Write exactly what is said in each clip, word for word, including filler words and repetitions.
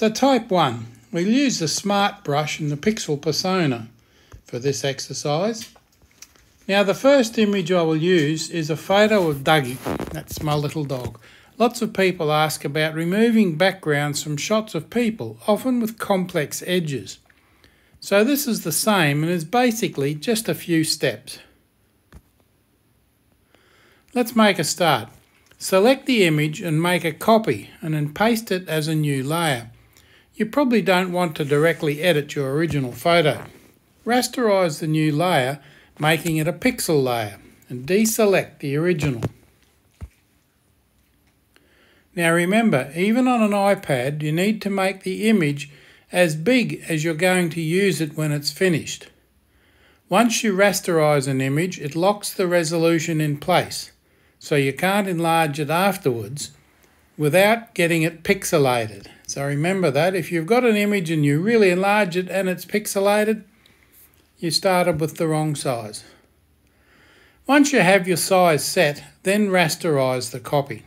So type one, we'll use the smart brush and the pixel persona for this exercise. Now the first image I will use is a photo of Dougie, that's my little dog. Lots of people ask about removing backgrounds from shots of people, often with complex edges. So this is the same and is basically just a few steps. Let's make a start. Select the image and make a copy and then paste it as a new layer. You probably don't want to directly edit your original photo. Rasterize the new layer, making it a pixel layer, and deselect the original. Now remember, even on an iPad, you need to make the image as big as you're going to use it when it's finished. Once you rasterize an image, it locks the resolution in place, so you can't enlarge it afterwards without getting it pixelated. So remember that if you've got an image and you really enlarge it and it's pixelated, you started with the wrong size. Once you have your size set, then rasterize the copy.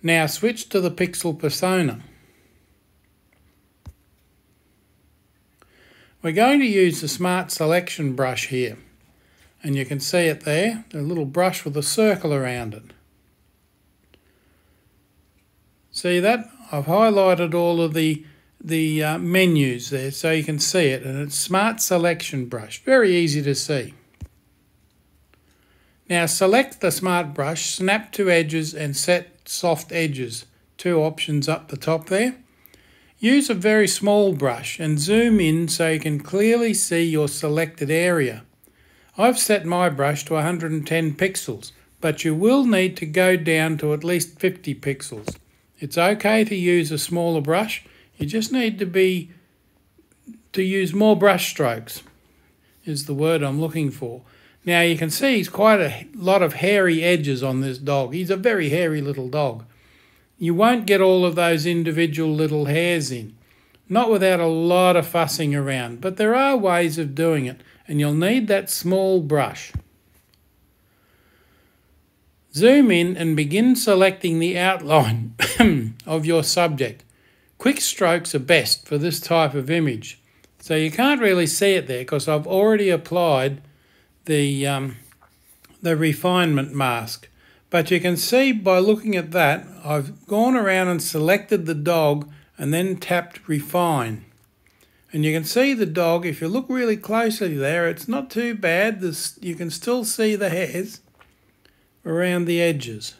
Now switch to the pixel persona. We're going to use the Smart Selection brush here, and you can see it there, the little brush with a circle around it. See that? I've highlighted all of the the uh, menus there so you can see it, and it's Smart Selection brush, very easy to see. Now select the smart brush, snap to edges and set soft edges, two options up the top there. Use a very small brush and zoom in so you can clearly see your selected area. I've set my brush to one hundred and ten pixels, but you will need to go down to at least fifty pixels. It's okay to use a smaller brush, you just need to be to use more brush strokes is the word I'm looking for. Now you can see he's quite a lot of hairy edges on this dog. He's a very hairy little dog. You won't get all of those individual little hairs in, not without a lot of fussing around, but there are ways of doing it, and you'll need that small brush. Zoom in and begin selecting the outline of your subject. Quick strokes are best for this type of image. So you can't really see it there because I've already applied the, um, the refinement mask. But you can see by looking at that, I've gone around and selected the dog and then tapped refine. And you can see the dog, if you look really closely there, it's not too bad. This, you can still see the hairs around the edges.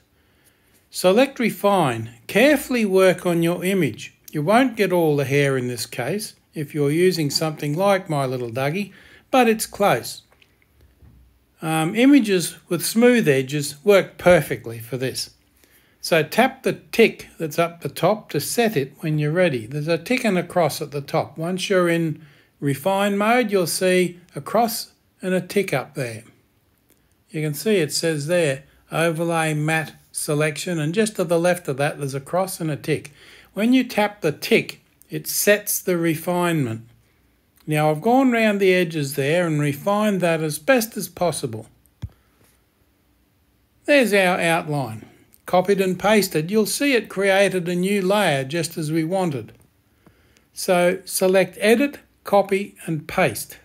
Select refine. Carefully work on your image. You won't get all the hair in this case if you're using something like My Little Dougie, but it's close. Um, images with smooth edges work perfectly for this. So tap the tick that's up the top to set it when you're ready. There's a tick and a cross at the top. Once you're in refine mode, you'll see a cross and a tick up there. You can see it says there, overlay matte selection, and just to the left of that there's a cross and a tick. When you tap the tick, it sets the refinement. Now I've gone round the edges there and refined that as best as possible. There's our outline. Copied and pasted, you'll see it created a new layer just as we wanted. So select Edit, Copy and Paste.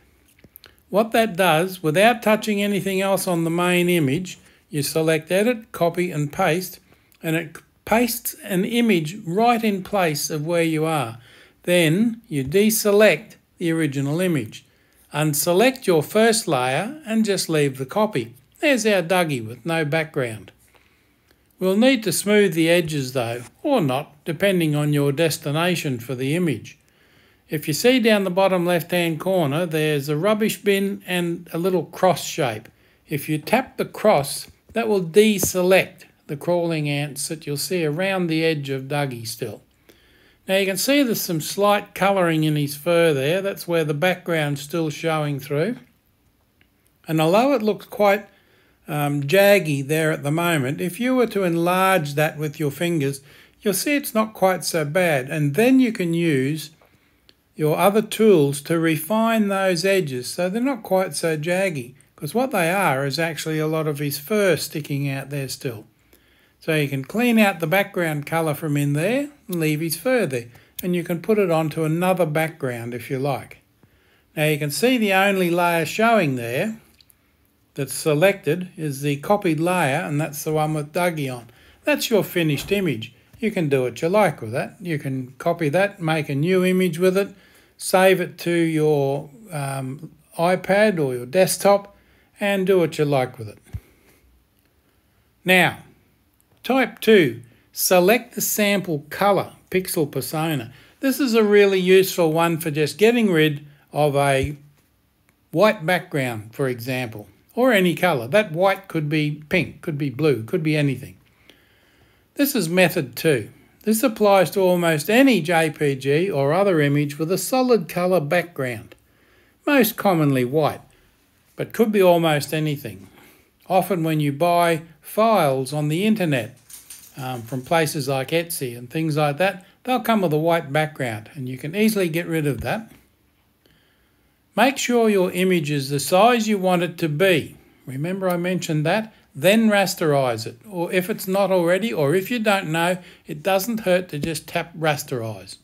What that does, without touching anything else on the main image, you select Edit, Copy and Paste, and it pastes an image right in place of where you are. Then you deselect the original image. Unselect your first layer and just leave the copy. There's our Dougie with no background. We'll need to smooth the edges though, or not, depending on your destination for the image. If you see down the bottom left-hand corner, there's a rubbish bin and a little cross shape. If you tap the cross, that will deselect the crawling ants that you'll see around the edge of Dougie still. Now you can see there's some slight colouring in his fur there. That's where the background's still showing through. And although it looks quite um, jaggy there at the moment, if you were to enlarge that with your fingers, you'll see it's not quite so bad. And then you can use your other tools to refine those edges so they're not quite so jaggy, because what they are is actually a lot of his fur sticking out there still. So you can clean out the background colour from in there and leave his fur there. and you can put it onto another background if you like. Now you can see the only layer showing there that's selected is the copied layer, and that's the one with Dougie on. That's your finished image. You can do what you like with that. You can copy that, make a new image with it, save it to your um, iPad or your desktop, and do what you like with it. Now, type two, select the sample color, pixel persona. This is a really useful one for just getting rid of a white background, for example, or any color. That white could be pink, could be blue, could be anything. This is method two. This applies to almost any J P G or other image with a solid color background, most commonly white, but could be almost anything. Often when you buy files on the internet um, from places like Etsy and things like that, they'll come with a white background, and you can easily get rid of that. Make sure your image is the size you want it to be. Remember I mentioned that? Then rasterize it. Or if it's not already, or if you don't know, it doesn't hurt to just tap rasterize.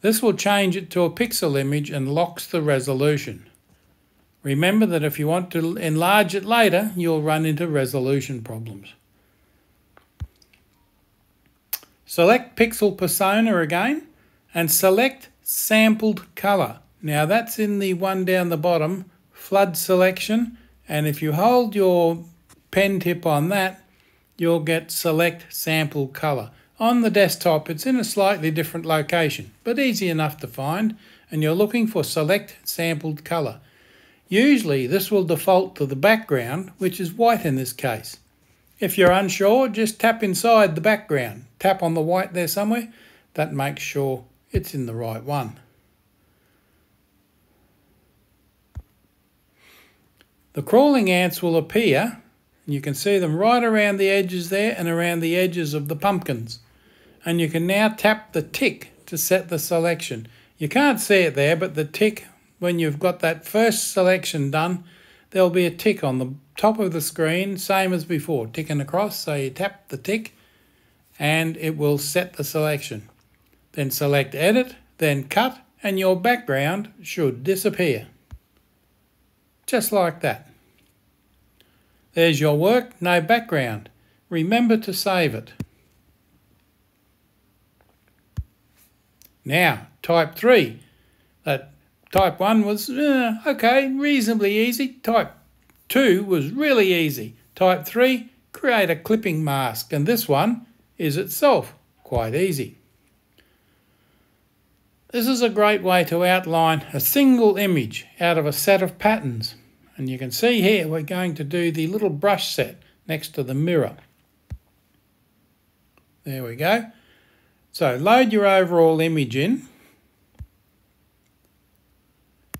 This will change it to a pixel image and locks the resolution. Remember that if you want to enlarge it later, you'll run into resolution problems. Select Pixel Persona again and select Sampled Color. Now that's in the one down the bottom, flood selection, and if you hold your pen tip on that, you'll get select sample color. On the desktop it's in a slightly different location, but easy enough to find, and you're looking for select sampled color. Usually this will default to the background, which is white in this case. If you're unsure, just tap inside the background. Tap on the white there somewhere. That makes sure it's in the right one. The crawling ants will appear, and you can see them right around the edges there and around the edges of the pumpkins. And you can now tap the tick to set the selection. You can't see it there, but the tick, when you've got that first selection done, there'll be a tick on the top of the screen, same as before, ticking across. So you tap the tick and it will set the selection. Then select edit, then cut, and your background should disappear. Just like that. There's your work, no background. Remember to save it. Now, type three. That type one was, uh, okay, reasonably easy. Type two was really easy. Type three, create a clipping mask. And this one is itself quite easy. This is a great way to outline a single image out of a set of patterns. And you can see here we're going to do the little brush set next to the mirror. There we go. So load your overall image in.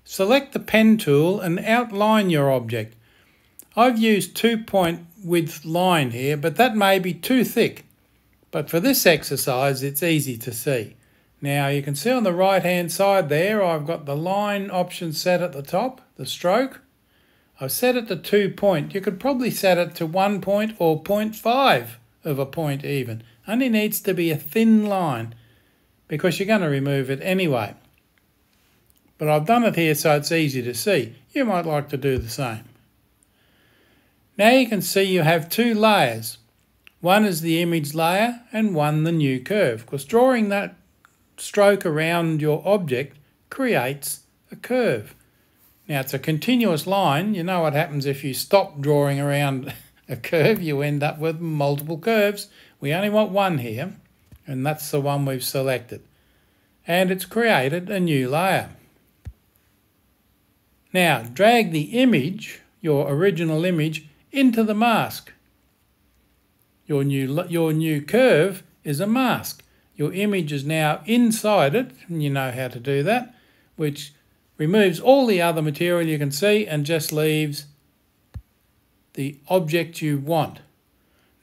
Select the pen tool and outline your object. I've used two point width line here, but that may be too thick. But for this exercise it's easy to see. Now you can see on the right hand side there I've got the line option set at the top, the stroke. I've set it to two point. You could probably set it to one point or zero point five of a point even. Only needs to be a thin line because you're going to remove it anyway. But I've done it here so it's easy to see. You might like to do the same. Now you can see you have two layers. One is the image layer and one the new curve, because drawing that stroke around your object creates a curve. Now it's a continuous line. You know what happens if you stop drawing around a curve, you end up with multiple curves. We only want one here, and that's the one we've selected. And it's created a new layer. Now drag the image, your original image, into the mask. Your new, your new curve is a mask. Your image is now inside it, and you know how to do that, which removes all the other material you can see and just leaves the object you want.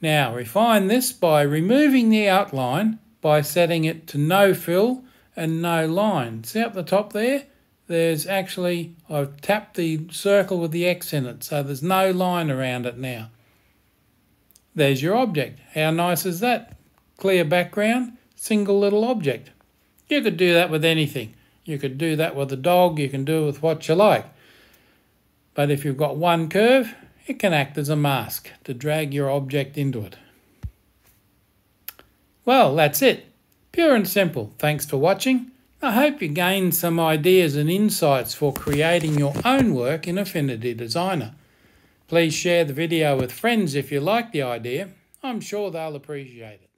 Now refine this by removing the outline by setting it to no fill and no line. See up the top there? There's actually, I've tapped the circle with the X in it, so there's no line around it now. There's your object. How nice is that? Clear background, single little object. You could do that with anything. You could do that with a dog. You can do it with what you like. But if you've got one curve, it can act as a mask to drag your object into it. Well, that's it. Pure and simple. Thanks for watching. I hope you gained some ideas and insights for creating your own work in Affinity Designer. Please share the video with friends if you like the idea. I'm sure they'll appreciate it.